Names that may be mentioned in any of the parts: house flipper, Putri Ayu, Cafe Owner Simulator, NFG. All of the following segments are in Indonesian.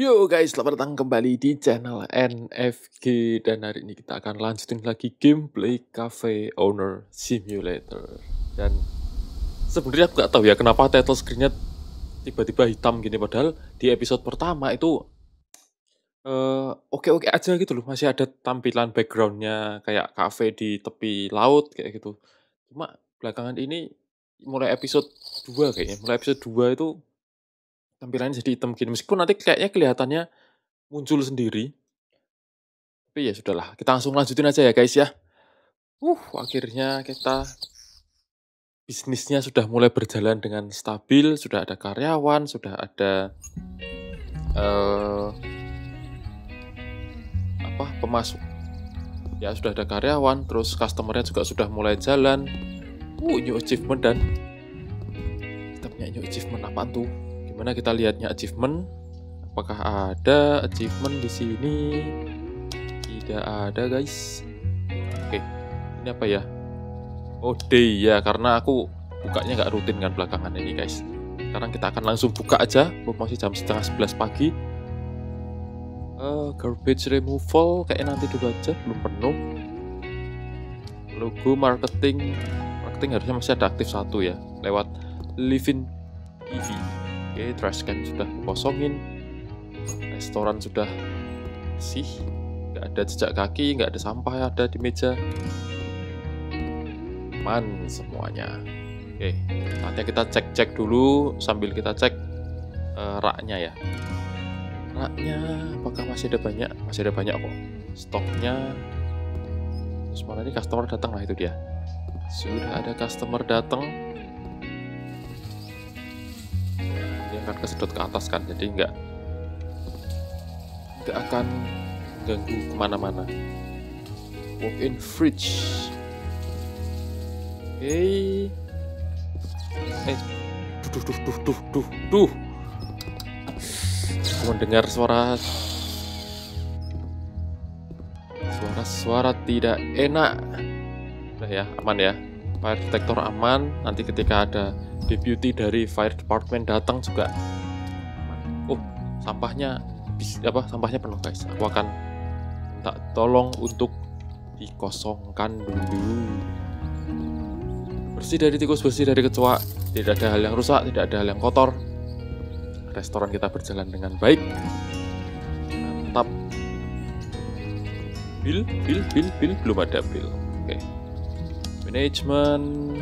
Yo guys, selamat datang kembali di channel NFG. Dan hari ini kita akan lanjutin lagi gameplay Cafe Owner Simulator. Dan sebenarnya aku gak tahu ya kenapa title screen-nya tiba-tiba hitam gini. Padahal di episode pertama itu oke-oke aja gitu loh. Masih ada tampilan background-nya kayak cafe di tepi laut kayak gitu. Cuma belakangan ini mulai episode 2 kayaknya. Mulai episode 2 itu tampilannya jadi hitam gini, meskipun nanti kayaknya kelihatannya muncul sendiri. Tapi ya sudahlah, kita langsung lanjutin aja ya guys ya. Akhirnya kita bisnisnya sudah mulai berjalan dengan stabil, sudah ada karyawan, sudah ada pemasok. Ya sudah ada karyawan, terus customernya juga sudah mulai jalan. New achievement dan kita punya new achievement apa tuh? Mana kita lihatnya achievement, apakah ada achievement di sini? Tidak ada guys. Oke, ini apa ya? Oh day ya, karena aku bukanya nggak rutin kan belakangan ini guys. Sekarang kita akan langsung buka aja, masih jam 10:30 pagi. Garbage removal kayaknya nanti dulu aja, belum penuh. Logo marketing harusnya masih ada aktif satu ya, lewat Living EV. Oke, trash can sudah kosongin, restoran sudah bersih, nggak ada jejak kaki, nggak ada sampah ada di meja, aman semuanya. Oke, nanti kita cek dulu sambil kita cek raknya ya. Raknya apakah masih ada banyak? Masih ada banyak kok stoknya. Terus mana ini customer datang, lah itu dia. Sudah ada customer datang. Akan kesedot ke atas kan, jadi nggak akan ganggu kemana-mana. Walk in fridge. Duh. Aku mendengar suara tidak enak. Udah ya, aman ya. Fire detector aman. Nanti ketika ada deputy dari fire department datang juga. Sampahnya sampahnya penuh guys. Aku akan minta tolong untuk dikosongkan dulu. Bersih dari tikus, bersih dari kecoa. Tidak ada hal yang rusak, tidak ada hal yang kotor. Restoran kita berjalan dengan baik. Mantap. Bill belum ada bill. Oke. Management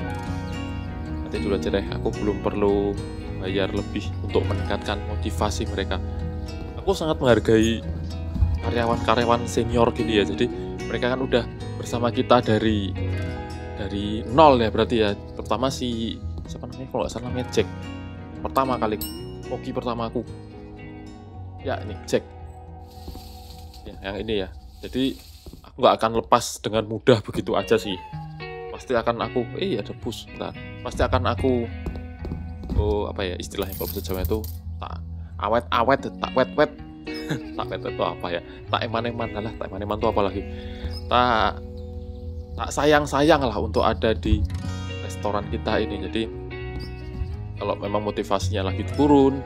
nanti dulu aja deh, aku belum perlu bayar lebih untuk meningkatkan motivasi mereka. Aku sangat menghargai karyawan-karyawan senior gini ya, jadi mereka kan udah bersama kita dari nol ya berarti ya, terutama si siapa namanya kalau nggak salah namanya Jack, pertama kali koki pertama aku ya ini Jack ya, yang ini ya. Jadi aku nggak akan lepas dengan mudah begitu aja sih. Pasti akan aku ada push bentar. Pasti akan aku istilahnya kalau bahasa Jawa itu tak awet-awet, tak wet-wet. Tak wet-wet itu apa ya? Tak eman-eman lah, tak eman-eman itu apa lagi? Tak sayang-sayang lah untuk ada di restoran kita ini. Jadi kalau memang motivasinya lagi turun,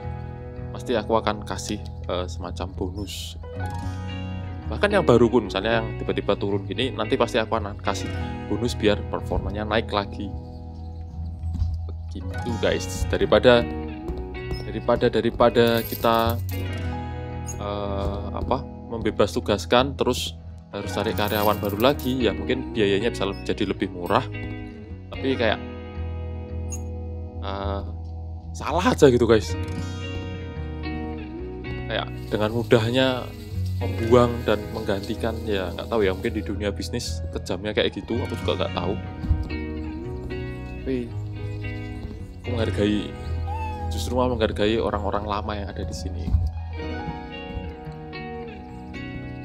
pasti aku akan kasih semacam bonus. Bahkan yang baru pun, misalnya yang tiba-tiba turun gini, nanti pasti aku akan kasih bonus biar performanya naik lagi. Begitu guys, daripada kita membebas tugaskan terus harus cari karyawan baru lagi, ya mungkin biayanya bisa jadi lebih murah, tapi kayak salah aja gitu guys, kayak dengan mudahnya membuang dan menggantikan. Ya nggak tahu ya, mungkin di dunia bisnis kejamnya kayak gitu, aku juga nggak tahu. Tapi aku menghargai, justru malah menghargai orang-orang lama yang ada di sini.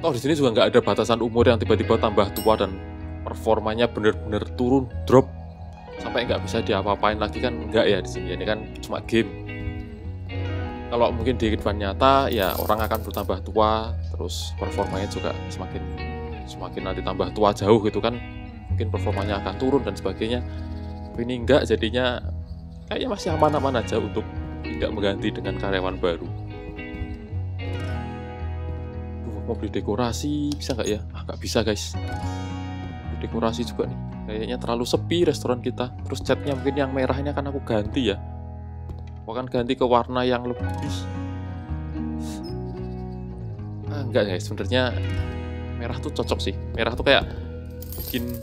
Di sini juga nggak ada batasan umur yang tiba-tiba tambah tua dan performanya bener-bener turun drop sampai nggak bisa diapa-apain lagi kan, nggak ya di sini. Ini kan cuma game. Kalau mungkin di kehidupan nyata ya orang akan bertambah tua, terus performanya juga semakin nanti tambah tua jauh gitu kan, mungkin performanya akan turun dan sebagainya. Tapi ini enggak, jadinya kayaknya masih aman-aman aja untuk tidak mengganti dengan karyawan baru. Mau beli dekorasi, bisa nggak ya? Ah, nggak bisa guys. Dekorasi juga nih, kayaknya terlalu sepi restoran kita. Terus catnya mungkin yang merahnya kan aku ganti ya. Bahkan ganti ke warna yang lebih. Ah, enggak guys, sebenarnya merah tuh cocok sih. Merah tuh kayak bikin,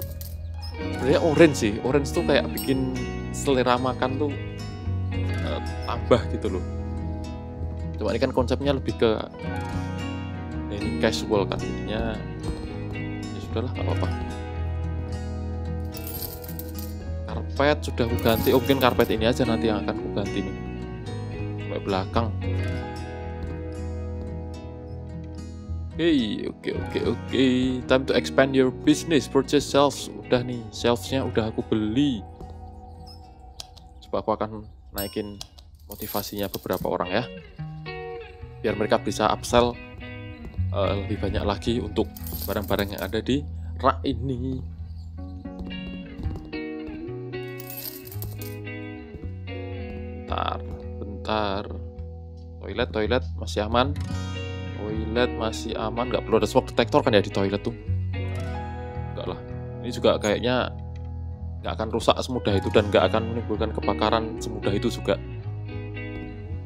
sebenarnya orange sih. Orange tuh kayak bikin selera makan tuh tambah gitu loh. Cuma ini kan konsepnya lebih ke ini casual kan, jadinya ya sudahlah, nggak apa-apa. Karpet sudah aku ganti. Oh, mungkin karpet ini aja nanti yang akan aku ganti nih, sampai belakang. Oke. Time to expand your business. Purchase shelves. Udah nih, shelvesnya udah aku beli. Coba aku akan naikin motivasinya beberapa orang ya, biar mereka bisa upsell lebih banyak lagi untuk barang-barang yang ada di rak ini. Bentar. Toilet masih aman. Nggak perlu ada smoke detector kan ya di toilet tuh? Enggak lah, ini juga kayaknya nggak akan rusak semudah itu dan nggak akan menimbulkan kebakaran semudah itu juga.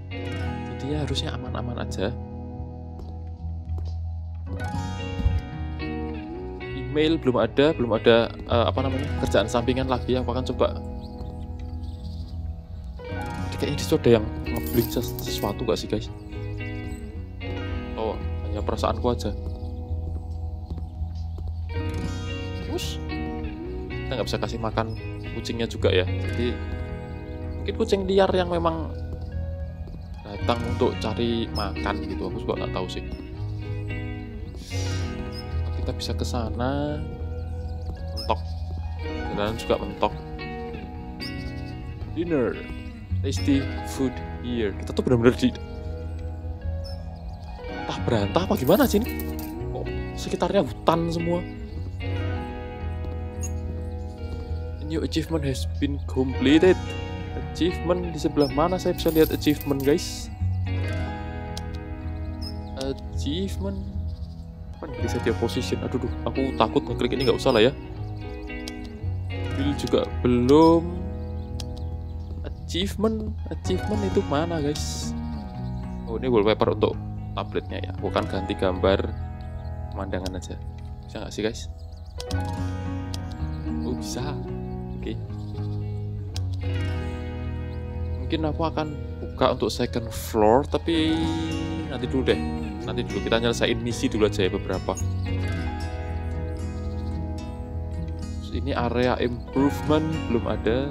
Jadi ya harusnya aman-aman aja. Email belum ada kerjaan sampingan lagi yang akan coba. Jadi kayaknya disitu ada yang ngeblink sesuatu nggak sih guys? Hanya perasaanku aja. Terus kita nggak bisa kasih makan kucingnya juga ya. Jadi mungkin kucing liar yang memang datang untuk cari makan gitu, aku juga nggak tahu sih. Nah, kita bisa ke sana. Mentok. Jalan juga mentok. Dinner, tasty food here. Kita tuh benar-benar di berantah apa gimana sih ini? Oh, sekitarnya hutan semua. A new achievement has been completed. Achievement di sebelah mana saya bisa lihat achievement guys? Achievement kan bisa dia position. Aduh, aku takut ngeklik ini, nggak usah lah ya. Bill juga belum. Achievement itu mana guys? Oh, ini wallpaper untuk tabletnya ya, bukan ganti gambar pemandangan aja. Bisa nggak sih guys? Oh bisa, oke. Mungkin aku akan buka untuk second floor, tapi nanti dulu deh. Nanti dulu kita nyelesain misi dulu aja ya beberapa. Terus ini area improvement belum ada.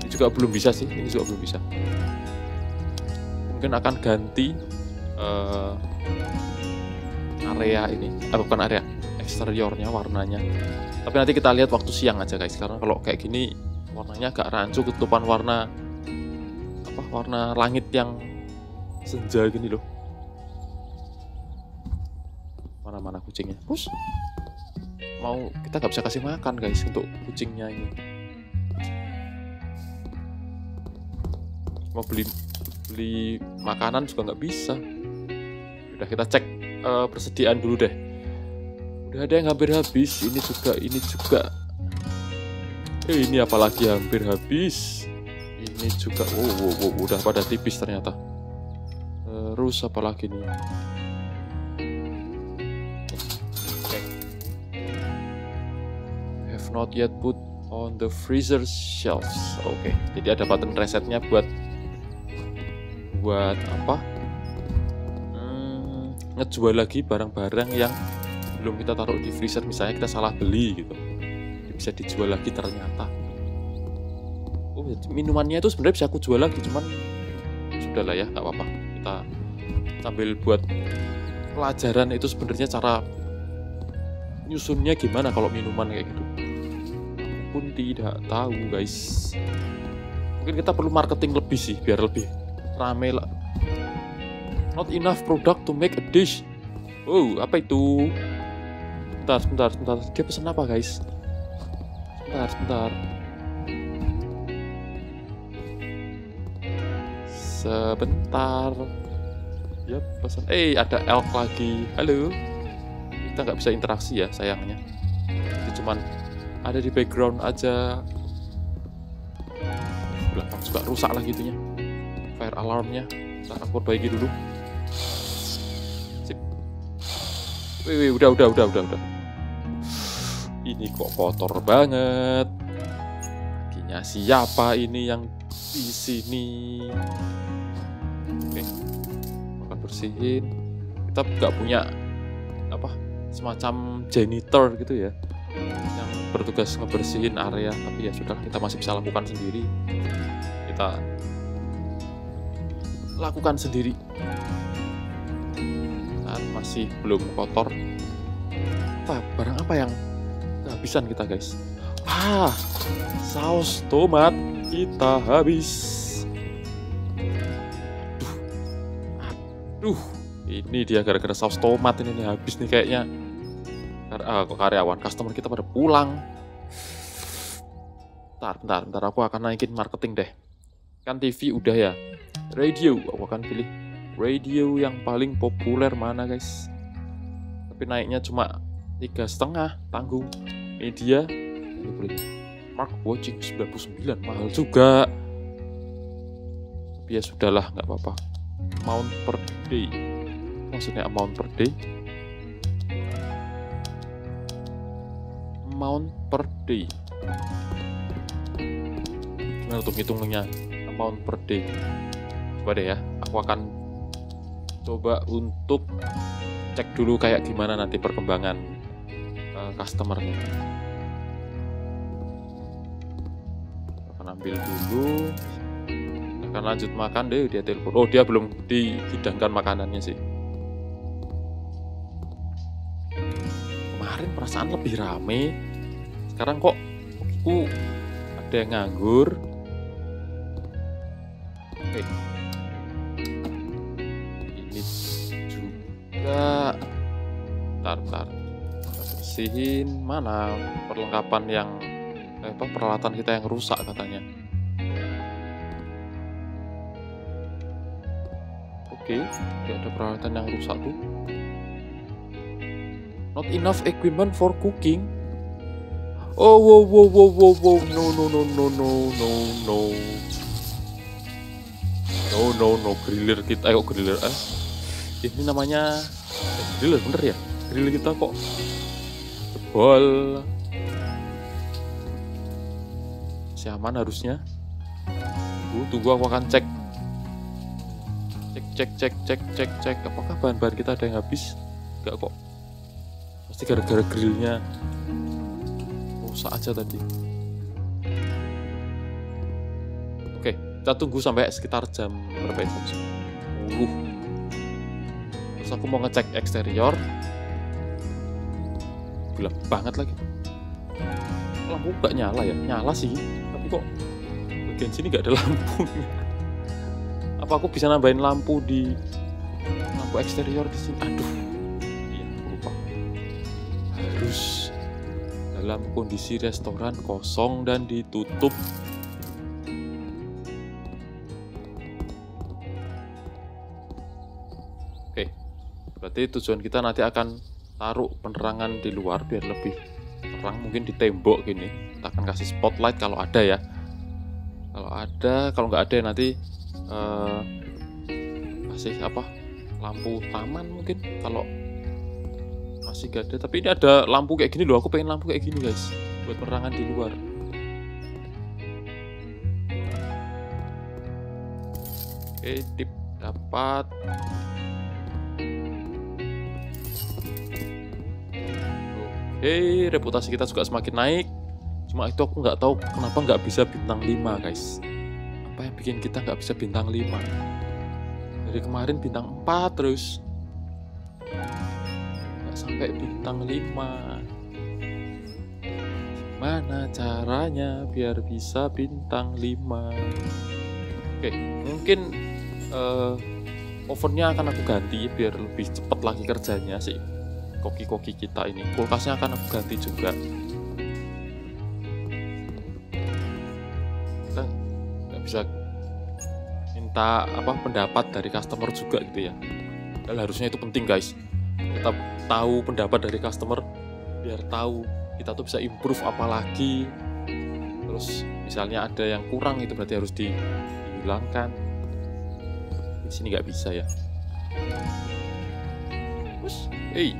Ini juga belum bisa sih, ini juga belum bisa. Mungkin akan ganti area ini, bukan area eksteriornya, warnanya. Tapi nanti kita lihat waktu siang aja guys, karena kalau kayak gini warnanya agak rancu, ketutupan warna warna langit yang senja gini loh. Mana-mana kucingnya. Terus mau kita nggak bisa kasih makan guys untuk kucingnya ini. Mau beli makanan juga nggak bisa. Udah, kita cek persediaan dulu deh. Udah ada yang hampir habis. Ini juga. Ini apalagi hampir habis. Ini juga. Wow, udah pada tipis ternyata. Terus apalagi nih? Have not yet put on the freezer shelves. Oke. Jadi ada button resetnya buat apa? Ngejual lagi barang-barang yang belum kita taruh di freezer, misalnya kita salah beli gitu, bisa dijual lagi ternyata. Oh, minumannya itu sebenarnya bisa aku jual lagi, cuman sudahlah ya, nggak apa-apa. Kita sambil buat pelajaran itu sebenarnya cara nyusunnya gimana kalau minuman kayak gitu. Aku pun tidak tahu guys. Mungkin kita perlu marketing lebih sih, biar lebih rame lah. Not enough product to make a dish. Oh, apa itu? Sebentar. Dia pesan apa, guys? Sebentar. Yap, pesan. Ada elf lagi. Halo. Kita nggak bisa interaksi ya, sayangnya. Itu cuman ada di background aja. Belakang juga rusak lah gitunya. Fire alarmnya. Kita perbaiki dulu. Sip. Wih, udah. Ini kok kotor banget. Kakinya siapa ini yang di sini? Oke. Makan bersihin. Kita nggak punya apa semacam janitor gitu ya, yang bertugas ngebersihin area, tapi ya sudah, kita masih bisa lakukan sendiri. Kita lakukan sendiri. Dan masih belum kotor. Barang apa yang kehabisan kita, guys? Saus tomat kita habis. Aduh, ini dia gara-gara saus tomat ini habis nih kayaknya. Karyawan customer kita pada pulang. Bentar, aku akan naikin marketing deh. Kan TV udah ya. Radio, aku akan pilih radio yang paling populer mana, guys. Tapi naiknya cuma 3,5, tanggung. Media, ini beli. Mark watching 99, mahal juga. Tapi ya sudahlah, nggak apa-apa. Amount per day, maksudnya amount per day. Amount per day. Gimana untuk hitungnya? Amount per day. Coba deh ya, aku akan coba untuk cek dulu kayak gimana nanti perkembangan customernya. Akan ambil dulu. Akan lanjut makan deh, dia telepon. Oh, dia belum dihidangkan makanannya sih. Kemarin perasaan lebih rame. Sekarang kok aku ada yang nganggur. Oke. Ini juga. Bentar. Kita bersihin. Mana perlengkapan yang peralatan kita yang rusak katanya. Oke, ada peralatan yang rusak tuh. Not enough equipment for cooking. Oh, wow. No, griller kita. Ayo griller. Ini namanya griller bener ya? Griller kita kok jebol. Masih aman harusnya. Tunggu, aku akan cek. Apakah bahan-bahan kita ada yang habis? Enggak kok. Pasti gara-gara grillnya rusak aja tadi. Oke, kita tunggu sampai sekitar jam berapa ya? Jam 10. Terus aku mau ngecek eksterior. Gelap banget lagi. Lampu nggak nyala ya? Nyala sih, tapi kok bagian sini nggak ada lampunya. Apa aku bisa nambahin lampu di lampu eksterior di sini? Aduh. Dalam kondisi restoran kosong dan ditutup. Oke, berarti tujuan kita nanti akan taruh penerangan di luar biar lebih terang, mungkin di tembok gini. Kita akan kasih spotlight kalau ada ya. Kalau nggak ada nanti kasih apa? Lampu taman mungkin kalau masih gak ada. Tapi ini ada lampu kayak gini loh. Aku pengen lampu kayak gini, guys, buat penerangan di luar. Oke, tip dapat. Oke, reputasi kita juga semakin naik. Cuma itu aku nggak tahu kenapa nggak bisa bintang 5, guys. Apa yang bikin kita nggak bisa bintang 5? Dari kemarin bintang 4 terus sampai bintang 5. Mana caranya biar bisa bintang 5? Oke, mungkin ovennya akan aku ganti biar lebih cepat lagi kerjanya sih. Koki-koki kita ini. Kulkasnya akan aku ganti juga. Kita nggak bisa minta pendapat dari customer juga gitu ya. Padahal harusnya itu penting, guys. Kita tahu pendapat dari customer, biar tahu kita tuh bisa improve apa lagi. Terus misalnya ada yang kurang, itu berarti harus dihilangkan. Di sini nggak bisa ya. Terus, hey,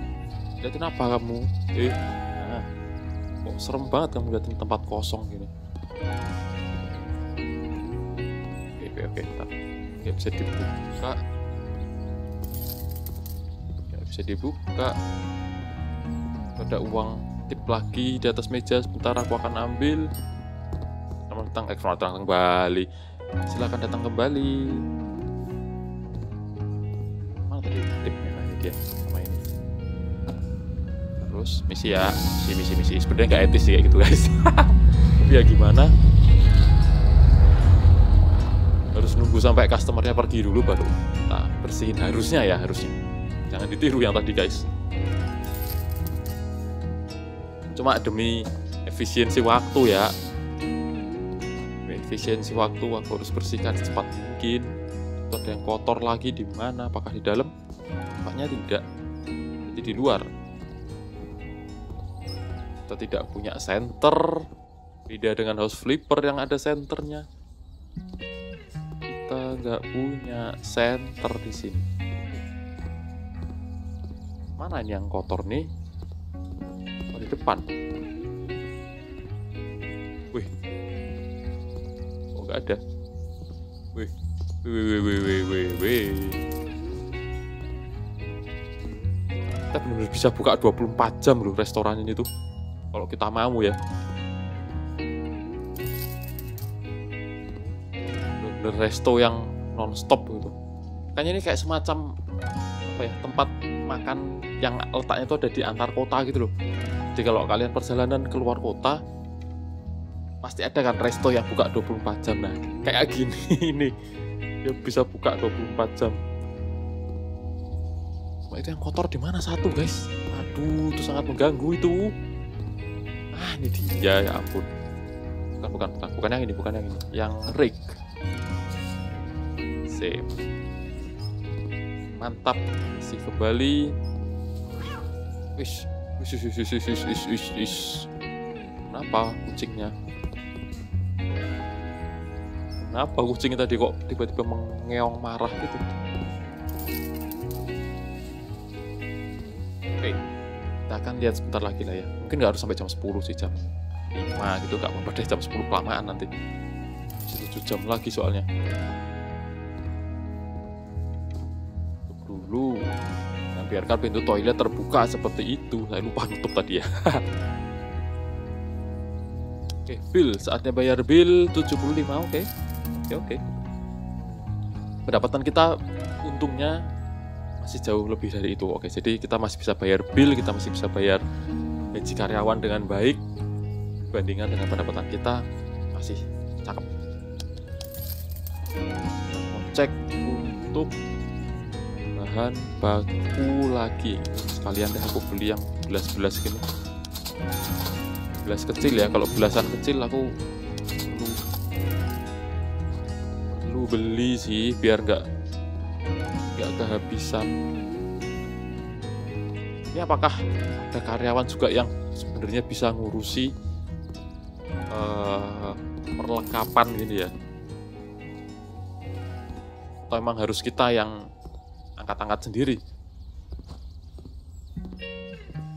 liatin apa kamu? Nah, kok serem banget kamu liatin tempat kosong gini. Oke, kita nggak bisa dibuka. Ada uang tip lagi di atas meja, sebentar aku akan ambil. Selamat datang, kembali. Silakan datang kembali. Mana tadi tipnya? Nah, dia sama ini. Terus misi ya, misi. Sebenarnya nggak etis sih kayak gitu, guys. Tapi ya gimana? Harus nunggu sampai customernya pergi dulu baru kita bersihin, harusnya ya, jangan ditiru yang tadi, guys. Cuma demi efisiensi waktu ya, aku harus bersihkan secepat mungkin. Itu ada yang kotor lagi, di mana, apakah di dalam? Tampaknya tidak, jadi di luar. Kita tidak punya senter, beda dengan house flipper yang ada senternya. Kita nggak punya senter di sini. Mana ini yang kotor nih? Oh, di depan. Wih. Oh, nggak ada. Wih. Kita benar-benar bisa buka 24 jam loh restoran ini tuh. Kalau kita mau ya. Benar-benar resto yang non-stop gitu. Kayaknya ini kayak semacam apa ya, tempat makan yang letaknya itu ada di antar kota gitu loh. Jadi kalau kalian perjalanan keluar kota, pasti ada kan resto yang buka 24 jam. Nah, kayak gini ini dia bisa buka 24 jam. Cuma itu yang kotor di mana satu, guys? Aduh, itu sangat mengganggu itu. Ah, ini dia, ya ampun. Bukan yang ini, yang rig. Sip. Mantap, isi kembali. Wish. Kenapa kucingnya? Kenapa kucingnya tadi kok tiba-tiba mengeong marah gitu? Oke, kita akan lihat sebentar lagi lah ya. Mungkin nggak harus sampai jam 10 sih, jam 5 gitu. Nggak mau deh jam 10 kelamaan nanti. 7 jam lagi soalnya. Dan biarkan pintu toilet terbuka seperti itu. Saya lupa nutup tadi ya. Oke, bill, saatnya bayar bill 75. Oke. Pendapatan kita untungnya masih jauh lebih dari itu. Oke, jadi kita masih bisa bayar bill, kita masih bisa bayar gaji karyawan dengan baik. Bandingkan dengan pendapatan kita masih cakep. Cek untuk bahan baku lagi. Sekalian deh aku beli yang belas-belas gini. Belas kecil ya. Kalau belasan kecil aku perlu beli sih, biar nggak kehabisan. Ini apakah ada karyawan juga yang sebenarnya bisa ngurusi perlengkapan gini ya? Atau emang harus kita yang angkat-angkat sendiri?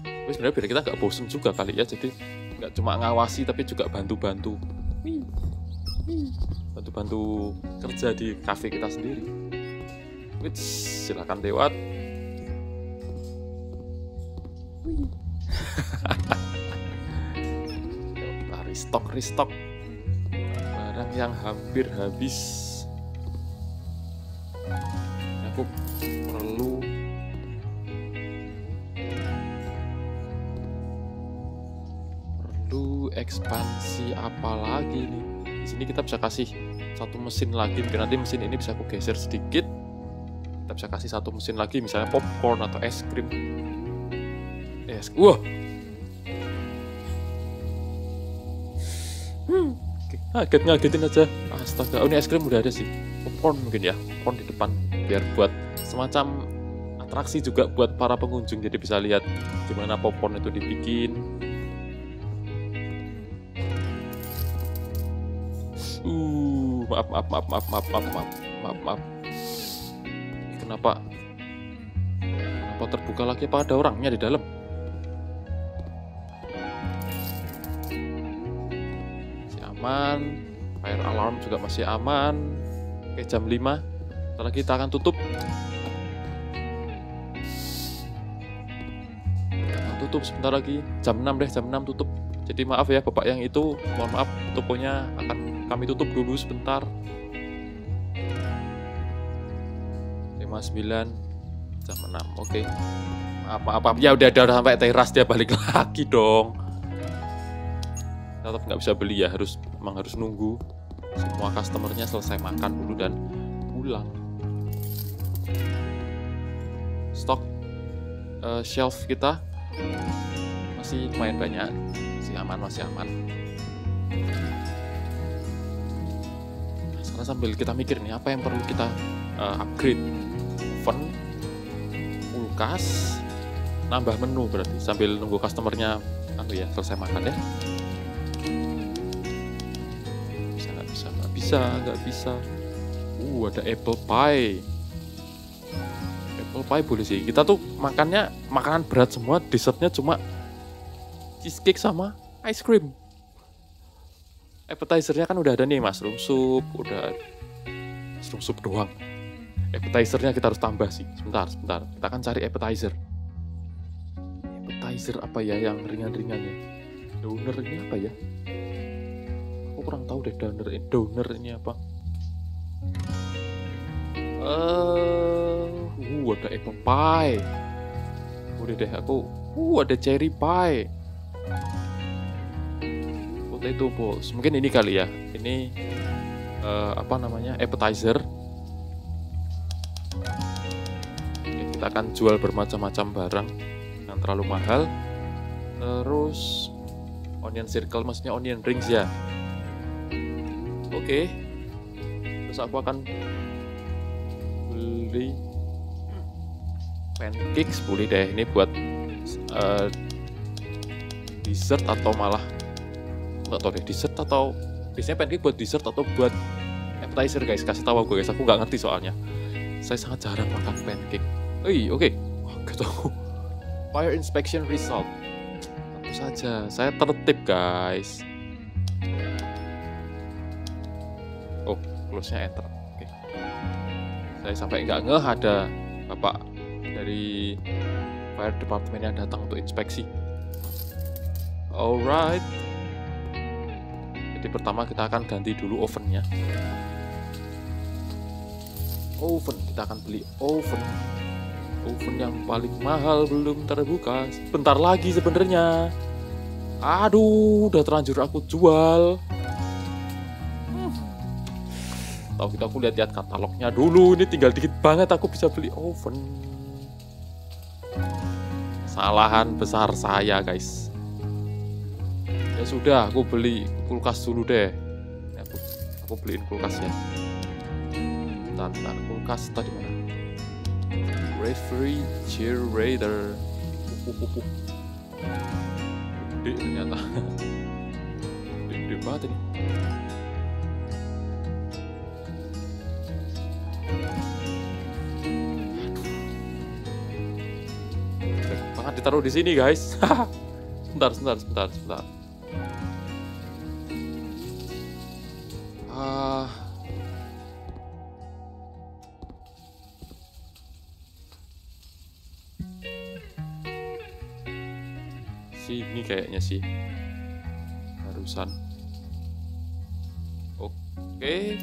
Tapi sebenarnya biar kita nggak bosen juga kali ya, jadi nggak cuma ngawasi tapi juga bantu-bantu kerja di kafe kita sendiri. Wih, silakan lewat. Kita restock barang yang hampir habis. Aku perlu ekspansi apa lagi nih? Di sini kita bisa kasih satu mesin lagi. Mungkin nanti mesin ini bisa aku geser sedikit. Kita bisa kasih satu mesin lagi, misalnya popcorn atau es krim. Wah. Ngagetin aja. Astaga, oh, ini es krim udah ada sih. Popcorn mungkin ya. Popcorn di depan, biar buat semacam atraksi juga buat para pengunjung, jadi bisa lihat gimana popcorn itu dibikin. Maaf. Kenapa terbuka lagi? Apa ada orangnya di dalam? Masih aman. Fire alarm juga masih aman. Oke, jam 5. Setelah kita akan tutup. Sebentar lagi. Jam 6 deh, jam 6 tutup. Jadi maaf ya Bapak yang itu, mohon maaf, tokonya akan kami tutup dulu sebentar. 59 jam 6. Oke. Maaf. Ya udah sampai teras, dia balik lagi dong. Tetap nggak bisa beli ya, harus nunggu semua customernya selesai makan dulu dan pulang. Stok shelf kita masih lumayan banyak, masih aman. Sekarang sambil kita mikir nih apa yang perlu kita upgrade, oven, kulkas, nambah menu berarti sambil nunggu customernya ya selesai makan ya. Nggak bisa. Ada apple pie. Apple pie boleh sih. Kita tuh makannya makanan berat semua, dessertnya cuma cheesecake sama ice cream. Appetizernya kan udah ada nih, mushroom soup, doang. Appetizernya kita harus tambah sih. Sebentar. Kita akan cari appetizer. Appetizer apa ya yang ringan-ringan ya? Downer ini apa ya? Aku kurang tahu deh downer ini apa. Ada apple pie. Udah deh aku. Ada cherry pie. Potato balls. Mungkin ini kali ya. Ini appetizer. Oke, kita akan jual bermacam-macam barang yang terlalu mahal. Terus onion circle, maksudnya onion rings ya. Oke. Terus aku akan beli pancakes, boleh deh. Ini buat dessert atau malah nggak tahu deh, dessert atau biasanya pancake buat dessert atau buat appetizer guys, kasih tahu gue guys, aku nggak ngerti soalnya, saya sangat jarang makan pancake. Oke. Fire inspection result, tentu saja saya tertib guys. Close nya enter. Oke. Saya sampai nggak ngeh ada bapak dari fire department yang datang untuk inspeksi. Alright. Jadi pertama kita akan ganti dulu ovennya. Kita akan beli oven. Oven yang paling mahal belum terbuka. Bentar lagi sebenarnya. Aduh, udah terlanjur aku jual. Tahu gitu aku lihat-lihat katalognya dulu. Ini tinggal dikit banget aku bisa beli oven. Kesalahan besar saya, guys. Ya sudah, aku beli kulkas dulu deh. Aku beliin kulkasnya. Bentar, kulkas tadi mana? Refrigerator. Gede ternyata. Gede banget ini. Banget ditaruh di sini guys. Sebentar. Sini kayaknya sih harusan. Oke.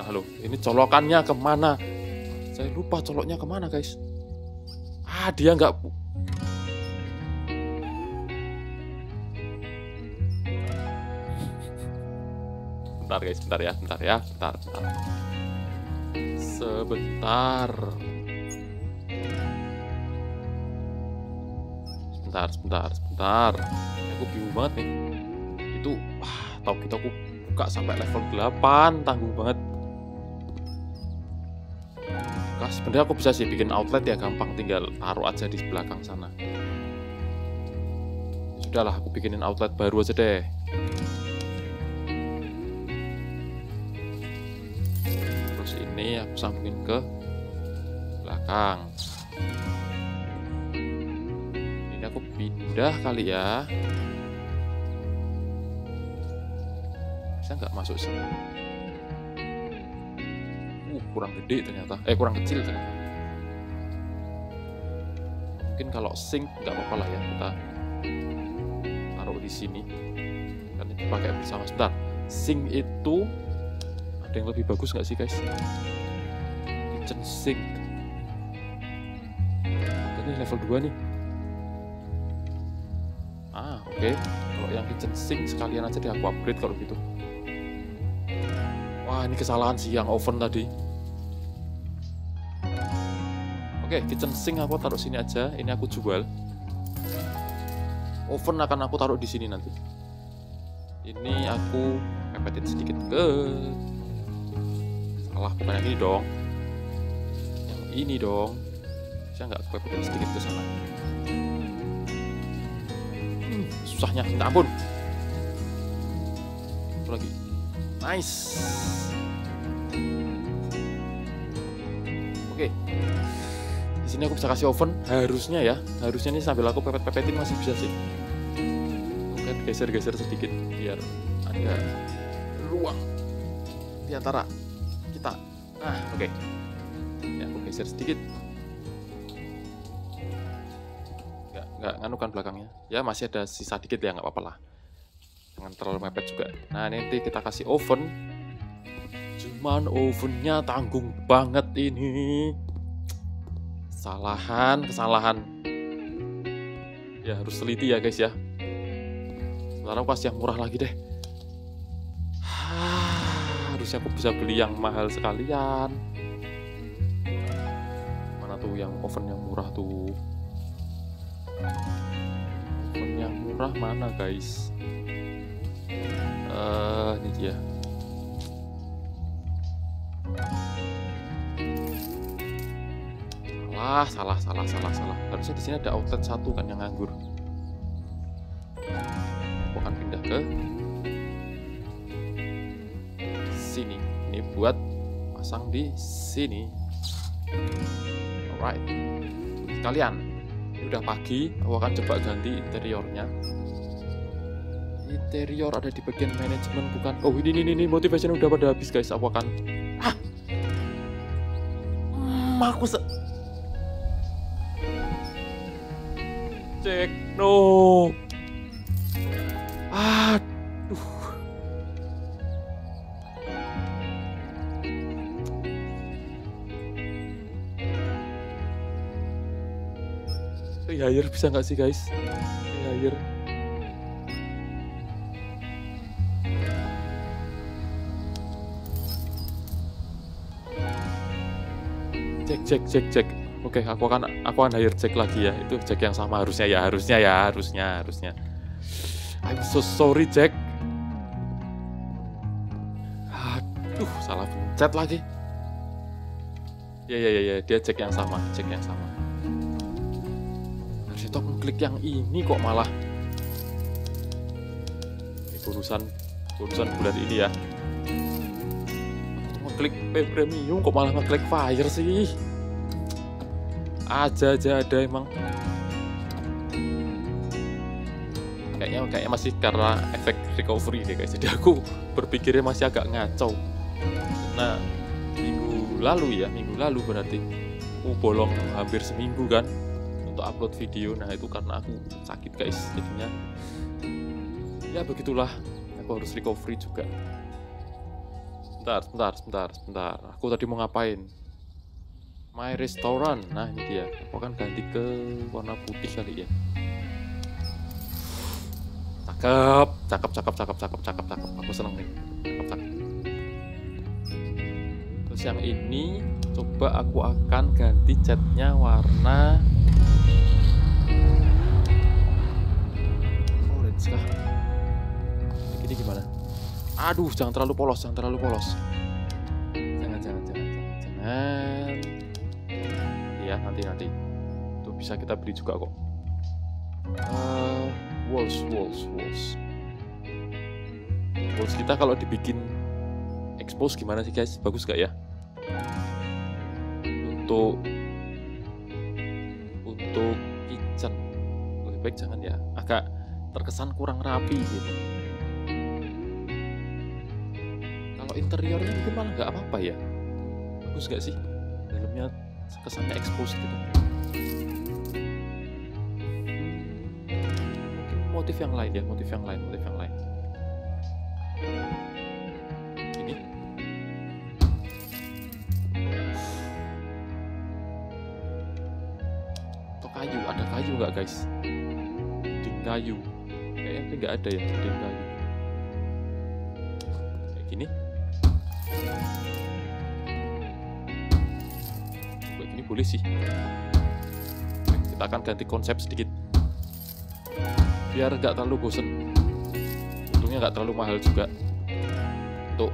Nah loh, ini colokannya kemana? Saya lupa coloknya kemana guys. Dia nggak. Bentar guys, bentar. Sebentar. Aku bingung banget nih. Itu, tau gitu aku buka sampai level 8, tanggung banget. Buka, Sebenarnya aku bisa sih bikin outlet ya, gampang, tinggal taruh aja di belakang sana. Sudahlah, aku bikinin outlet baru aja deh. Terus ini aku sambungin ke belakang. Ini aku pindah kali ya. Bisa nggak masuk sini? Kurang gede ternyata, kurang kecil ternyata. Mungkin kalau sink nggak apa-apa lah ya, kita taruh di sini. Kan ini pakai bersama sebentar. Sink itu ada yang lebih bagus nggak sih guys? Kitchen sink. Ini level 2 nih. Oke. Kalau yang kitchen sink sekalian aja deh aku upgrade kalau gitu. Wah, ini kesalahan sih yang oven tadi. Oke, kitchen sink aku taruh sini aja. Ini aku jual. Oven akan aku taruh di sini nanti. Ini aku pepetin sedikit ke. Salah, bukan yang ini dong. Yang ini dong. Saya nggak pepetin sedikit ke sana. Susahnya, minta ampun. Satu lagi. Nice. Oke. Di sini aku bisa kasih oven, harusnya ya, harusnya ini sambil aku pepet-pepetin masih bisa sih. Mungkin geser-geser sedikit biar ada ruang di antara kita. Oke. Ya, aku geser sedikit. Nggak nganukan belakangnya. Ya, masih ada sisa dikit ya, nggak apa-apa lah. Jangan terlalu mepet juga. Nah, nanti kita kasih oven. Cuman ovennya tanggung banget ini. Kesalahan ya, harus teliti ya guys ya. Sementara aku kasih yang murah lagi deh. Harusnya aku bisa beli yang mahal sekalian. Mana tuh yang oven yang murah tuh? Oven yang murah mana guys? Ini dia. Salah. Harusnya di sini ada outlet satu kan yang nganggur. Aku akan pindah ke sini. Ini buat pasang di sini. Alright. Sekalian, ini udah pagi. Aku akan coba ganti interiornya. Interior ada di bagian manajemen bukan? Oh ini motivation udah pada habis guys. Aku akan. No. Aduh. Hire bisa nggak sih guys? Hire. Cek. Oke, aku akan hire Jack lagi ya. Itu Jack yang sama harusnya. I'm so sorry Jack. Aduh, salah pencet lagi. Ya, dia Jack yang sama. Harusnya aku klik yang ini kok malah. Ini urusan bulan ini ya. Aku ngeklik premium kok malah ngeklik fire sih. Aja ada emang. Kayaknya masih karena efek recovery deh guys. Jadi aku berpikirnya masih agak ngaco. Nah, minggu lalu berarti aku bolong hampir seminggu kan untuk upload video. Nah, itu karena aku sakit guys. Jadinya ya begitulah. Aku harus recovery juga. Sebentar. Aku tadi mau ngapain? My restaurant, nah ini dia. Aku akan ganti ke warna putih kali ya. Cakep. Aku seneng nih. Cakep. Terus yang ini, coba aku akan ganti catnya warna orange kah? Ini gimana? Aduh, jangan terlalu polos. Jangan. nanti itu bisa kita beli juga kok. Walls kita kalau dibikin expose gimana sih guys, bagus gak ya? Untuk kitchen lebih baik jangan ya, agak terkesan kurang rapi gitu. Kalau interiornya itu malah nggak apa-apa ya, bagus gak sih? Dalamnya kesannya expose gitu. Mungkin motif yang lain ya, motif yang lain. Kayu, ada kayu nggak guys? Dinding kayu, kayaknya nggak ada ya dinding kayu. Kayak gini, buat ini boleh sih. Kita akan ganti konsep sedikit, biar nggak terlalu bosen. Untungnya nggak terlalu mahal juga untuk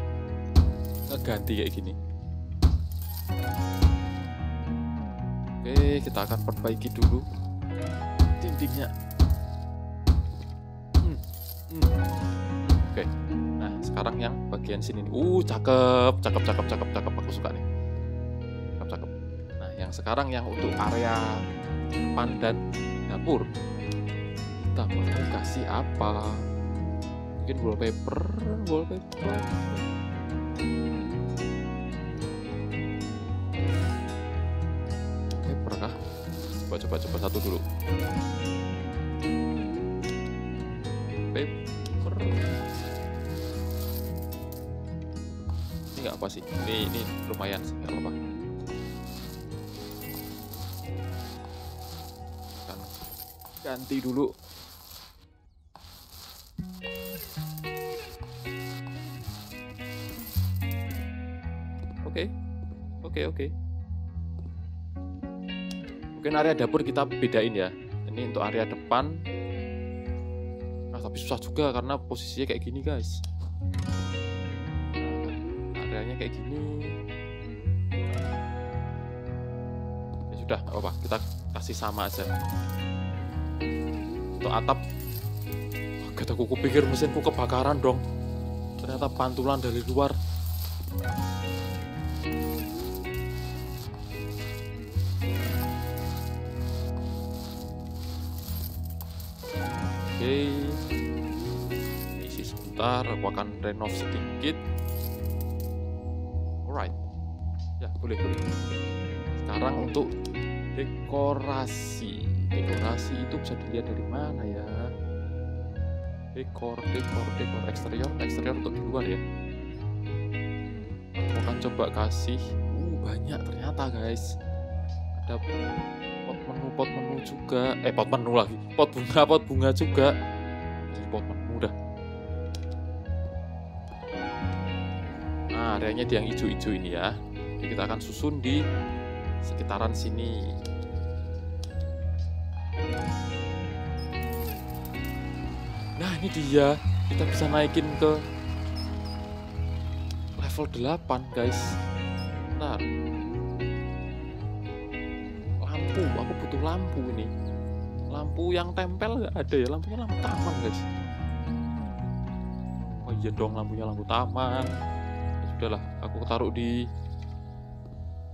ngeganti kayak gini. Oke, kita akan perbaiki dulu dindingnya. Oke, nah sekarang yang bagian sini nih. Cakep, aku suka nih. Cakep. Nah, yang sekarang yang untuk area depan dan dapur, kita mau kasih apa? Mungkin wallpaper. Coba satu dulu. Paper. Ini nggak apa sih? Ini lumayan sih, nggak apa-apa. Ganti dulu. Oke. Mungkin area dapur kita bedain ya. Ini untuk area depan. Nah, tapi susah juga karena posisinya kayak gini, guys. Nah, areanya kayak gini. Ya sudah, nggak apa-apa. Kita kasih sama aja. Untuk atap, agak aku pikir mesinku kebakaran dong. Ternyata pantulan dari luar. Isi sebentar, aku akan renov sedikit. Alright, ya boleh. Sekarang untuk dekorasi itu bisa dilihat dari mana ya? Dekor eksterior untuk di luar ya. Aku akan coba kasih, banyak ternyata guys. Ada pot menu juga, pot bunga juga, jadi pot menu dah. Nah, areanya di yang hijau-hijau ini ya. Jadi kita akan susun di sekitaran sini. Nah, ini dia, kita bisa naikin ke level 8 guys. Bentar, aku butuh lampu ini. Lampu yang tempel nggak ada ya, lampu taman guys. Oh iya dong, lampu taman. Ya sudahlah, aku taruh di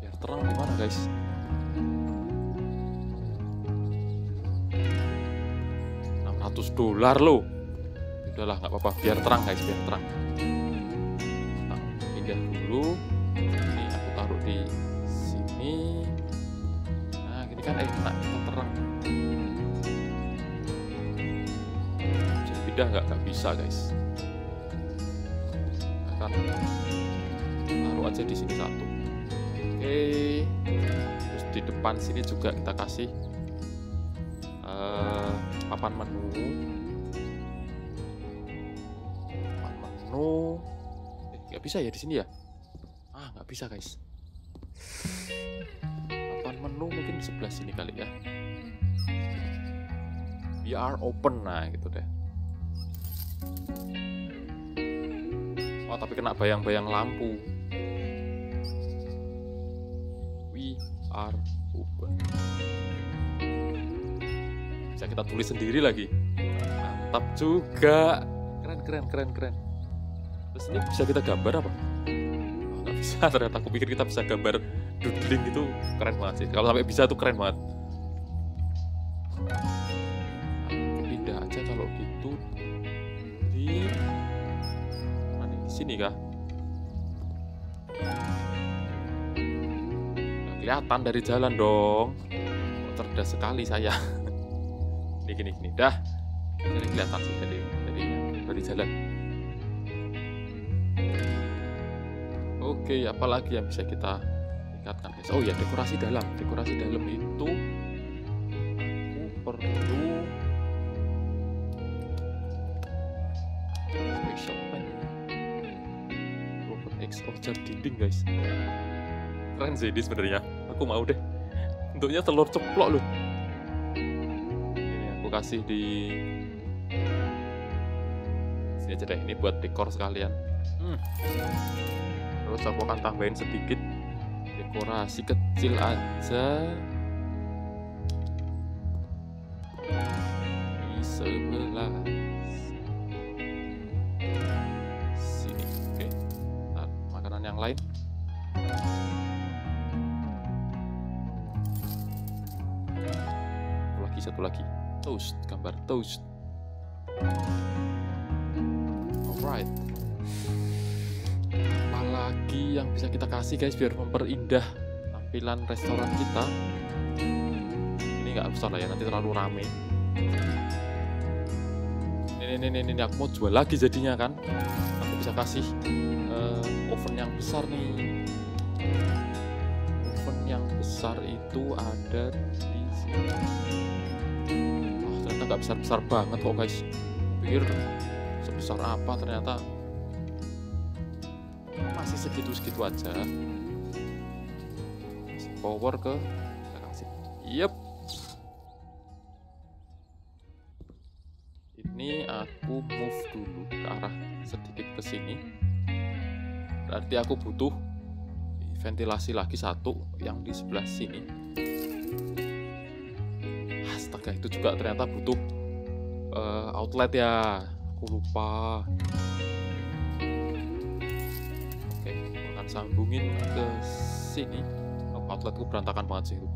biar terang di mana guys. $600 loh. Sudahlah, nggak apa-apa, biar terang guys, biar terang. Nah, pindah dulu. Ini aku taruh di sini. Kan enak, kita terang. Bisa pindah nggak bisa guys. Akan taruh aja di sini satu. Oke. Terus di depan sini juga kita kasih papan menu. Nggak bisa ya di sini ya? Ah, nggak bisa guys. Menu mungkin sebelah sini kali ya. We are open, nah gitu deh. Oh tapi kena bayang-bayang lampu. We are open. bisa kita tulis sendiri lagi. Mantap juga, keren. Terus ini bisa kita gambar apa? Oh, nggak bisa ternyata. Aku pikir kita bisa gambar doodling itu keren banget sih. Kalau sampai bisa tuh keren banget. Pindah aja kalau gitu di mana, di sini kah? Nggak kelihatan dari jalan dong. Oh, cerdas sekali saya. Ini gini dah. Jadi kelihatan sih dari jalan. Oke, apalagi yang bisa kita tingkatkan guys? Oh ya, dekorasi dalam itu aku perlu special pen proper exposure dinding guys. Keren sih ini sebenarnya, aku mau deh. Bentuknya telur ceplok loh. Ini aku kasih di sini aja deh, ini buat dekor sekalian. Terus aku akan tambahin sedikit dekorasi kecil aja di sebelah sini. Oke, nah, makanan yang lain. Satu lagi toast, gambar toast. Alright, apalagi yang bisa kita kasih guys biar memperindah tampilan restoran kita? Ini nggak usah lah ya, nanti terlalu rame. Ini aku mau jual lagi jadinya kan. Aku bisa kasih oven yang besar nih. Oven yang besar itu ada di sini. Oh, ternyata nggak besar-besar banget kok guys. Pikir sebesar apa, ternyata masih segitu-segitu aja. Kasih power ke belakang sini. Yep. Ini aku move dulu ke arah sedikit ke sini. Berarti aku butuh ventilasi lagi satu yang di sebelah sini. Astaga, itu juga ternyata butuh outlet ya. Aku lupa. Oke, aku akan sambungin ke sini. Oh, outletku berantakan banget sih itu.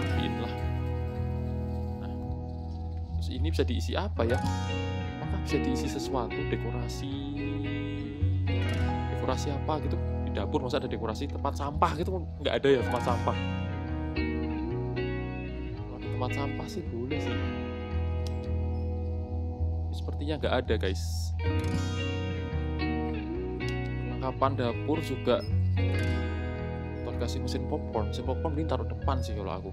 Rapiin lah. Nah, terus ini bisa diisi apa ya? Apakah bisa diisi sesuatu, dekorasi apa gitu? Di dapur masa ada dekorasi, tempat sampah gitu nggak ada ya, tempat sampah. Tempat sampah sih boleh sih, sepertinya nggak ada guys. Perlengkapan dapur juga terkasih mesin popcorn ini taruh depan sih kalau aku.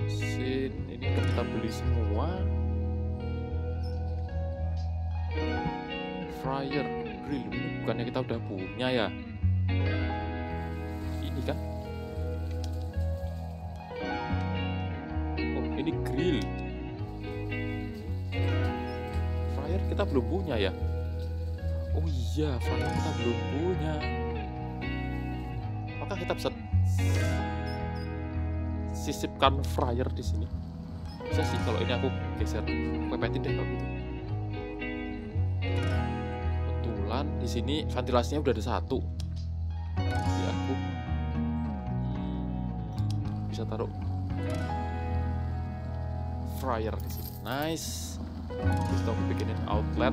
Mesin ini kita beli semua. Fryer, grill, bukannya kita udah punya ya? Ini kan? Ini grill. Fryer kita belum punya ya? Oh iya, fryer kita belum punya. Apakah kita bisa sisipkan fryer di sini? Bisa sih, kalau ini aku geser, pepetin deh kalau gitu. Kebetulan di sini ventilasinya udah ada satu. Jadi aku bisa taruh fryer di sini. Nice. Terus aku bikinin outlet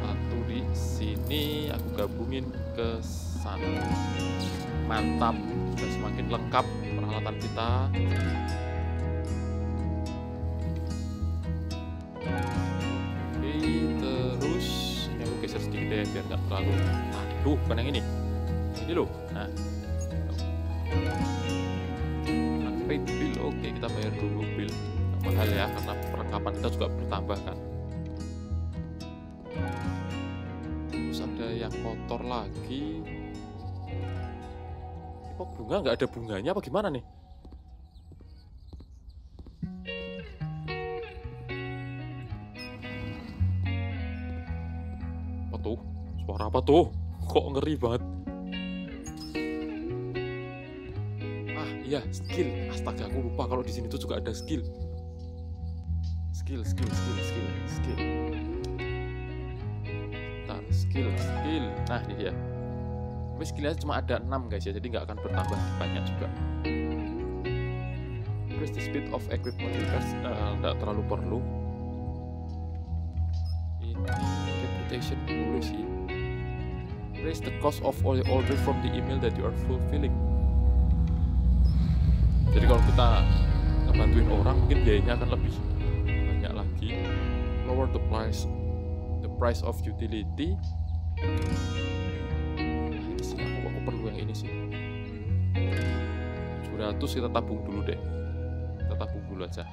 satu di sini, aku gabungin ke sana. Mantap. Sudah semakin lengkap peralatan kita. Oke, terus ini aku geser sedikit deh biar nggak terlalu. Aduh, bukan yang ini. Ini loh. Nah. Paid bill, oke kita bayar dulu bill. Nggak mahal ya, karena perlengkapan kita juga bertambah kan. Terus ada yang kotor lagi. Ini kok bunga nggak ada bunganya apa gimana nih? Apa tuh? Suara apa tuh? Kok ngeri banget. Ah, iya, skill. Astaga, aku lupa kalau di sini tuh juga ada skill. Skill. Bentar, skill. Nah, ini dia. Tapi skillnya cuma ada 6 guys ya, jadi nggak akan bertambah banyak juga. Increase the speed of equipment because nggak terlalu perlu. Ini reputation dulu sih. Raise the cost of all order from the email that you are fulfilling. Jadi kalau kita bantuin orang mungkin biayanya akan lebih banyak lagi. Lower the price of utility. Aku perlu yang ini sih. 700 kita tabung dulu deh. Kita tabung dulu aja.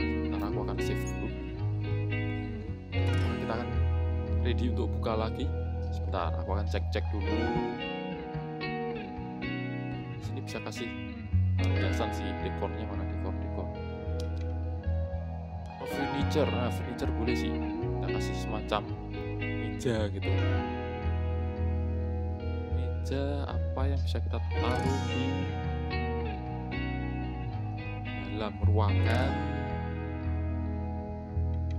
Karena aku akan save dulu. Nah, kita akan ready untuk buka lagi. Sebentar, aku akan cek dulu. Sini bisa kasih perhiasan sih, dekornya mana dekor. Oh, furniture. Nah, furniture boleh sih. Kita kasih semacam meja gitu. Apa yang bisa kita taruh di dalam ruangan,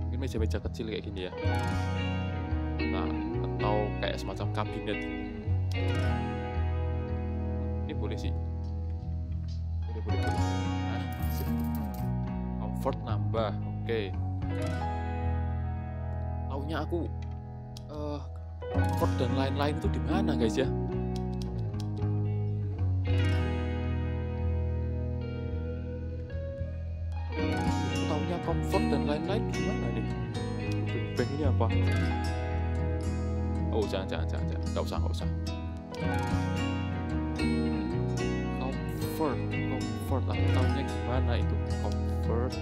mungkin meja-meja kecil kayak gini ya, nah, atau kayak semacam kabinet. Ini boleh sih, boleh. Nah, comfort nambah, oke. Taunya aku comfort dan lain-lain itu di mana guys ya? Comfort dan lain-lain gimana nih? Bank ini apa? Oh, jangan. Nggak usah. Comfort. Aku tahunya gimana itu? Comfort.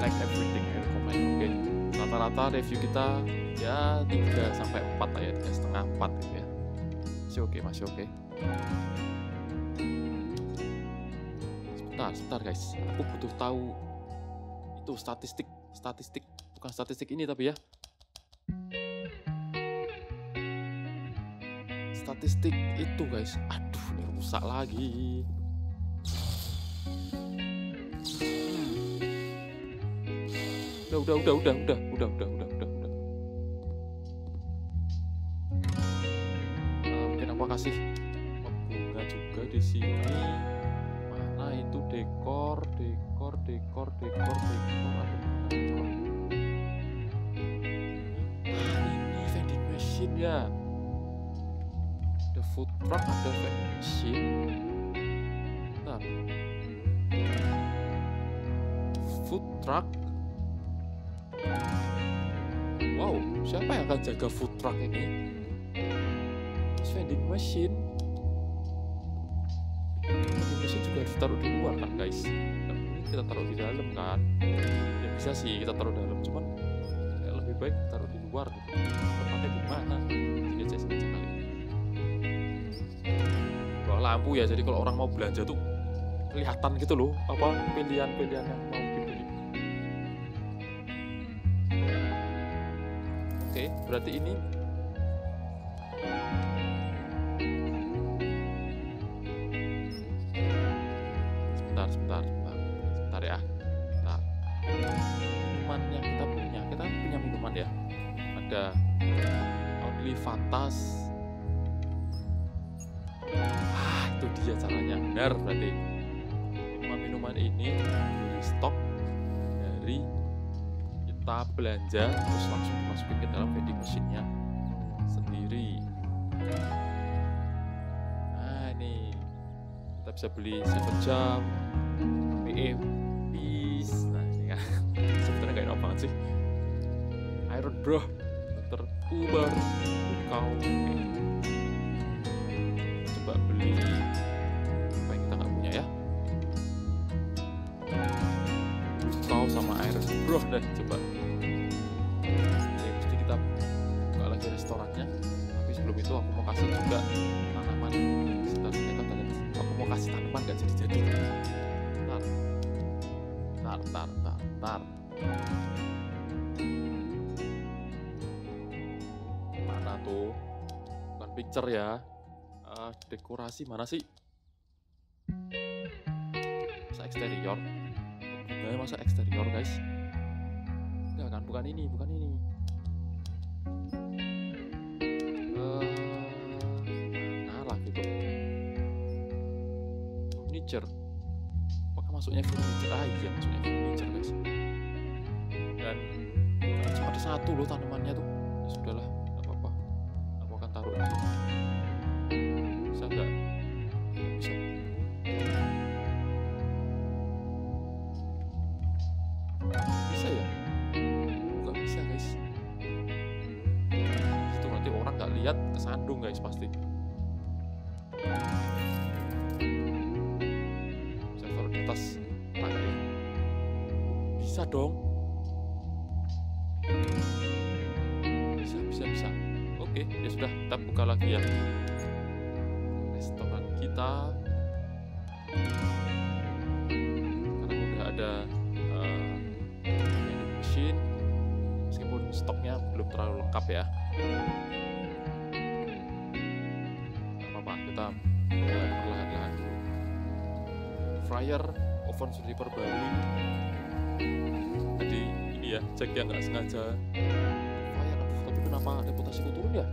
Like everything, I recommend. Oke. Rata-rata review kita ya 3-4 ya, 3,5-4 gitu ya. Masih oke. Sebentar guys, aku butuh tahu itu statistik, bukan statistik ini tapi ya statistik itu guys. Aduh, ini rusak lagi. Udah. Mungkin aku kasih bunga juga di sini. Itu dekor. Nah, ini vending machine ya. The food truck ada vending machine. Bentar. Food truck. Wow, siapa yang akan jaga food truck ini? Terus vending machine. Juga harus taruh di luar kan guys, nah, ini kita taruh di dalam kan ya, bisa sih kita taruh dalam, cuman ya lebih baik taruh di luar gitu. Tempatnya di mana jadi aja sekali bawa lampu ya, jadi kalau orang mau belanja tuh kelihatan gitu loh apa pilihan-pilihan yang mau dibeli. Oke, berarti ini sebentar ya. Nah, minuman yang kita punya minuman ya. Ada only fantas. Ah, itu dia caranya. Benar, berarti minuman ini di stok dari kita belanja terus langsung dimasukin ke dalam vending machine-nya sendiri. Nah, ini kita bisa beli 7 jam. Peace. Nah, ini kan sebenarnya gak enak banget sih. Iron bro, dokter Uber, kau. Coba beli apa yang kita nggak punya ya? Kau sama Iron bro dan coba. Jadi mesti kita buka lagi restorannya. Tapi sebelum itu aku mau kasih juga tanaman. Aku mau kasih tanaman gak jadi-jadi. Bentar. tuh. Bukan picture ya. Dekorasi mana sih? Masa eksterior? Bunga masa eksterior, guys? Enggak kan, bukan ini, bukan ini. Nah lah gitu. Furniture. Apakah masuknya furniture? Ah iya, masuknya furniture, guys. Dan cuma ada satu loh tanamannya tuh. Ya sudahlah, enggak apa-apa. Aku akan taruh di sini. Bisa enggak? Enggak bisa. Bisa ya? Enggak bisa, guys. Itu nanti orang enggak lihat kesandung, guys, pasti. Bisa taruh di atas tangga. Bisa dong. Bisa. Oke, ya sudah, kita buka lagi ya restoran kita. Karena udah ada mesin, meskipun stoknya belum terlalu lengkap ya. Gak apa-apa, kita mulai perlahan-lahan. Fryer, oven sudah diperbarui. Jadi ini ya, cek yang nggak sengaja. Kenapa reputasiku turun ya?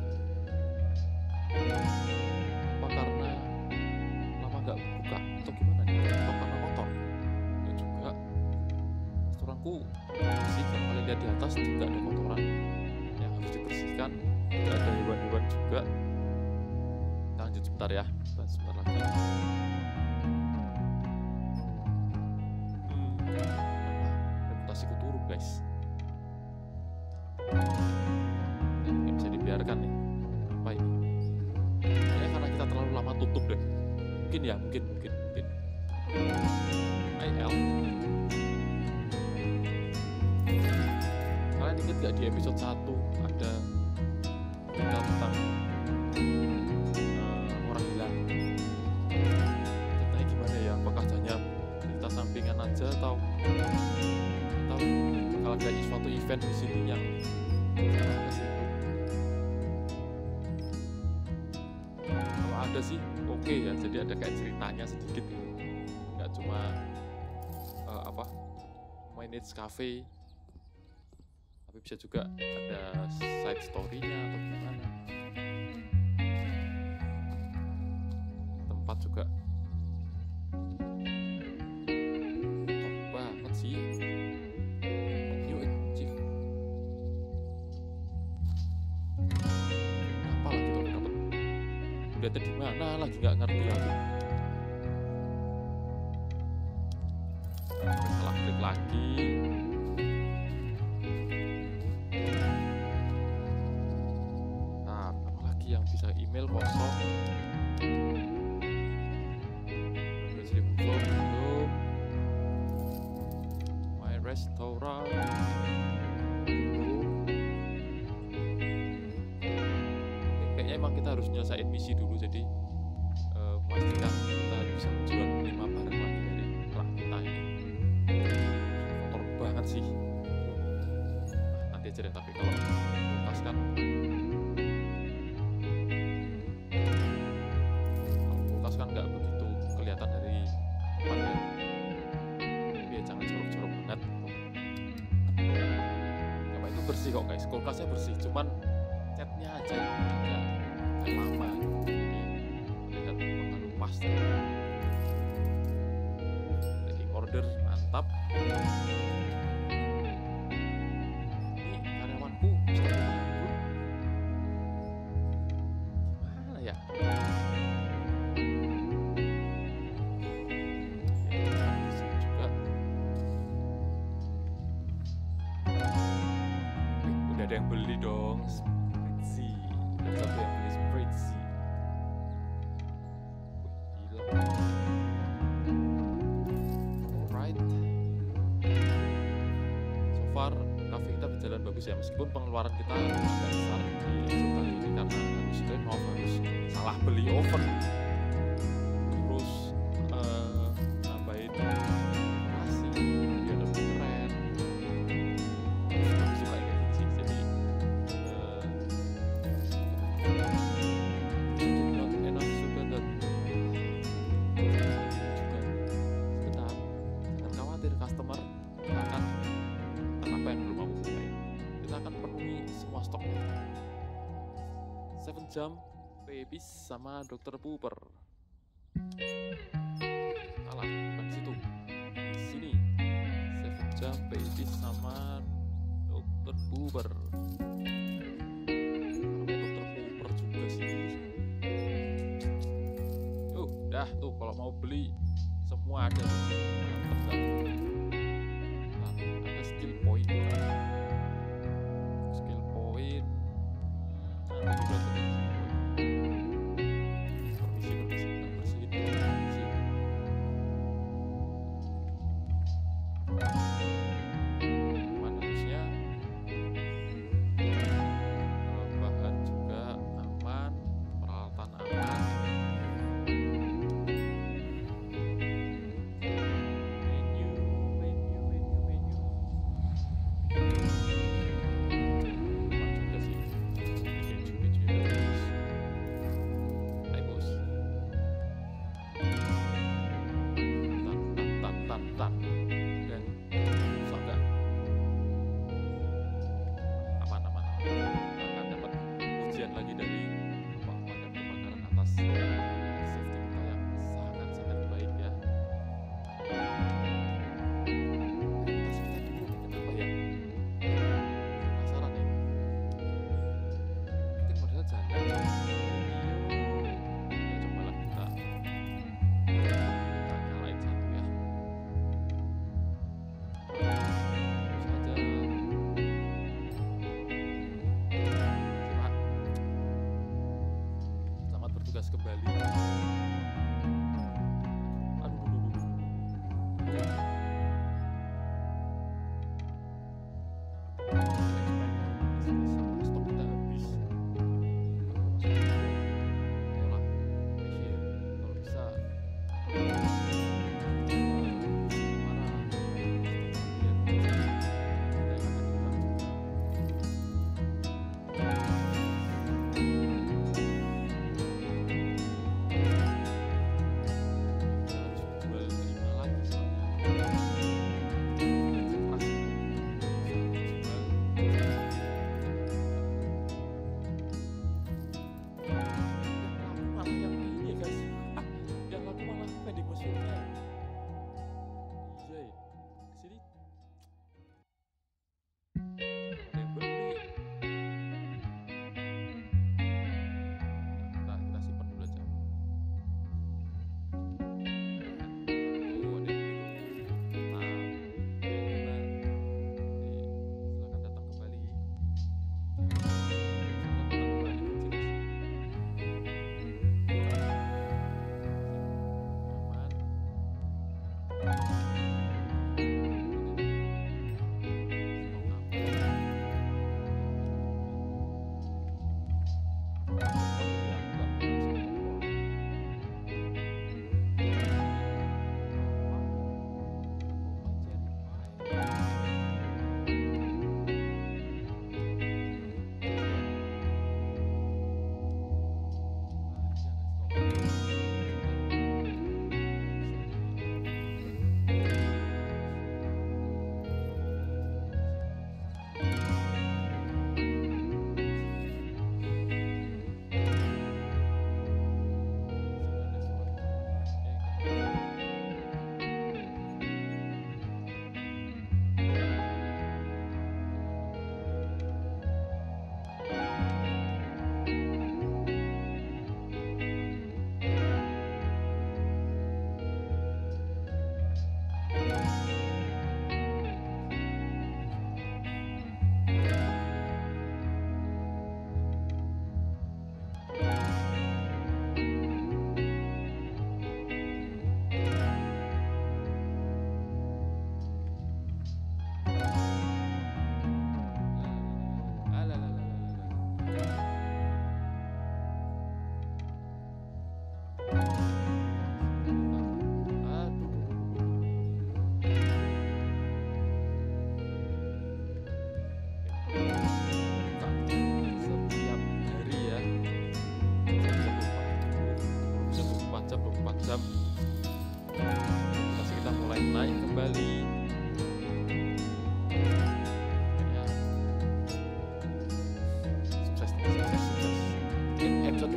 Apa karena lama nggak buka atau gimana nih? Atau karena kotor? Ya juga. Restoranku bersih, kalian lihat di atas tidak ada kotoran yang harus dibersihkan. Tidak ada hewan-hewan juga. Kita lanjut sebentar ya, sebentar lagi. Reputasiku turun, guys. Biarkan nih, apa ini? Kayaknya karena kita terlalu lama tutup deh. Mungkin ya, mungkin. IL. Kalian ingat gak di episode 1 ada tentang orang hilang? Ceritanya gimana ya? Apakah hanya cerita sampingan aja atau bakal ada suatu event di sini yang ada sih, oke ya, jadi ada kayak ceritanya sedikit ya, nggak cuma manage cafe, tapi bisa juga ada side story-nya atau gimana. Tempat juga top banget sih. Lihatnya di mana lagi, nggak ngerti aku. Salah klik lagi. Nah, apa lagi yang bisa email kosong? Jadi muncul belum? My restaurant. Emang kita harus nyelesain misi dulu, jadi pastikan kita bisa menjual 5 barang lagi dari rak kita ini. Kotor banget sih. Nanti aja deh, tapi kalau lepaskan nggak begitu kelihatan dari depan. Tapi ya jangan jorok-jorok banget. Apa itu bersih kok, guys, kulkasnya bersih, cuman catnya aja yang lama, jadi lihat bakal pas. Jadi order mantap. Ini karyawanku bisa dibangun. Gimana ya? Udah ada yang beli dong. Ya, meskipun pengeluaran kita agak besar di sekitar ini karena harus renov, harus salah beli oven, terus nambahin nasi biar lebih keren, terus suka kayak gini. Jadi Seven Jump, Babies, sama Dr. Pooper. Salah, bukan situ. Sini, Seven Jump, Babies, sama Dr. Pooper. Dr. Pooper juga sini. Tuh, dah tuh kalau mau beli semua ada. Nah, ada skill point. Skill point. Nah, ada juga.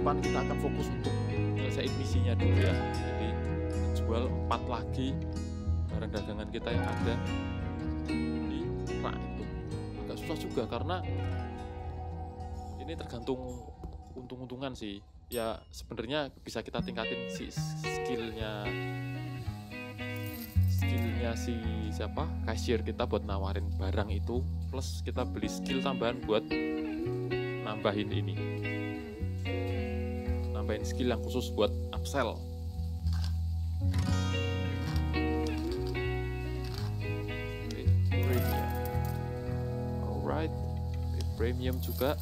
depan kita akan fokus untuk menyelesaikan misinya dulu ya. Jadi jual 4 lagi barang dagangan kita yang ada di rak itu. Agak susah juga karena ini tergantung untung-untungan sih. Ya sebenarnya bisa kita tingkatin si skillnya si siapa kasir kita buat nawarin barang itu, plus kita beli skill tambahan buat nambahin ini, nambahin skill yang khusus buat upsell. Oke, premium. Alright, premium juga.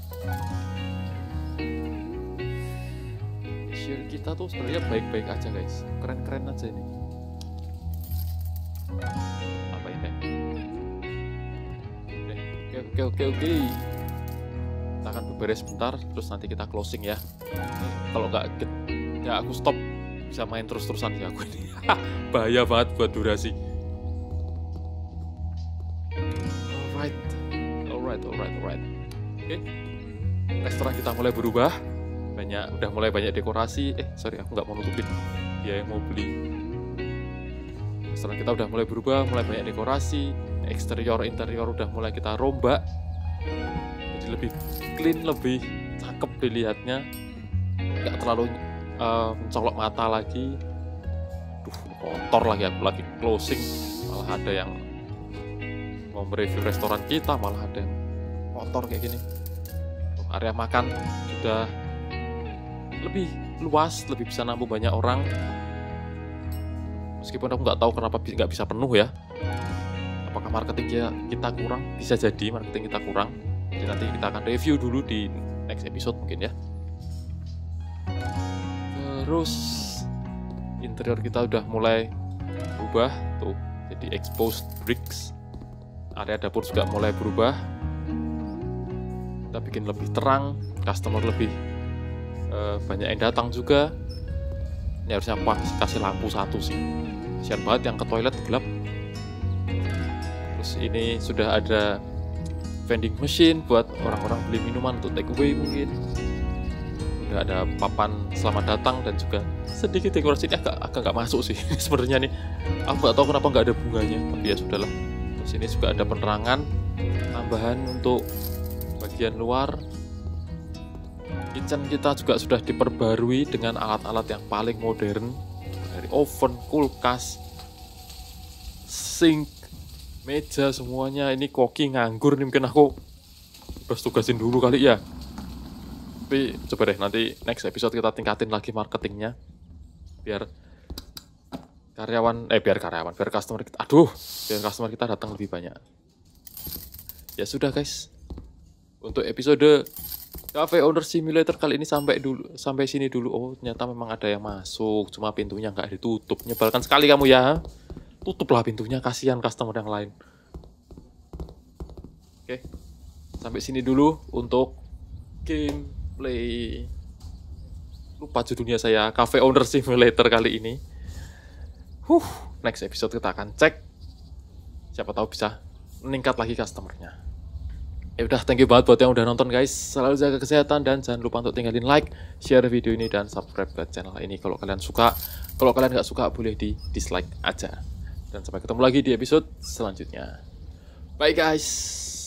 Kita tuh sebenarnya baik-baik aja guys, keren-keren aja ini. Apa ini? Oke. Kita akan beberes bentar, terus nanti kita closing ya. Kalau nggak, ya aku stop, bisa main terus-terusan ya aku ini. Bahaya banget buat durasi. Alright. Oke, restoran kita mulai berubah. Udah mulai banyak dekorasi. Sorry, aku nggak mau nutupin dia yang mau beli. Restoran kita udah mulai berubah, mulai banyak dekorasi. Eksterior, interior udah mulai kita rombak. Jadi lebih clean, lebih cakep dilihatnya. Nggak terlalu mencolok mata lagi. Duh, kotor lagi aku lagi closing. Malah ada yang mau mereview restoran kita, malah ada yang kotor kayak gini. Area makan sudah lebih luas, lebih bisa nampung banyak orang. Meskipun aku nggak tahu kenapa nggak bisa penuh ya. Apakah marketing kita kurang? Bisa jadi marketing kita kurang. Jadi nanti kita akan review dulu di next episode mungkin ya. Terus interior kita udah mulai berubah tuh. Jadi exposed bricks. Area dapur juga mulai berubah. Kita bikin lebih terang, customer lebih banyak yang datang juga. Ini harusnya kasih lampu satu sih, kasihan banget yang ke toilet gelap. Terus ini sudah ada vending machine buat orang-orang beli minuman untuk take away mungkin. Udah ada papan selamat datang dan juga sedikit dekorasi. Ini agak nggak masuk sih sebenarnya nih, aku nggak tahu kenapa nggak ada bunganya, tapi ya sudahlah. Terus ini juga ada penerangan tambahan untuk bagian luar. Kitchen kita juga sudah diperbarui dengan alat-alat yang paling modern, dari oven, kulkas, sink, meja, semuanya. Ini koki nganggur nih, mungkin aku bebas tugasin dulu kali ya. Tapi coba deh nanti next episode kita tingkatin lagi marketingnya, biar biar customer kita, biar customer kita datang lebih banyak. Ya sudah guys, untuk episode Cafe Owner Simulator kali ini sampai sini dulu. Oh, ternyata memang ada yang masuk, cuma pintunya nggak ditutup. Nyebalkan sekali kamu ya. Tutuplah pintunya, kasihan customer yang lain. Oke. Sampai sini dulu untuk gameplay. Lupa judulnya saya, Cafe Owner Simulator kali ini. Next episode kita akan cek, siapa tahu bisa meningkat lagi customernya. Ya udah, thank you banget buat yang udah nonton guys. Selalu jaga kesehatan dan jangan lupa untuk tinggalin like, share video ini, dan subscribe ke channel ini kalau kalian suka. Kalau kalian nggak suka boleh di dislike aja. Dan sampai ketemu lagi di episode selanjutnya. Bye guys.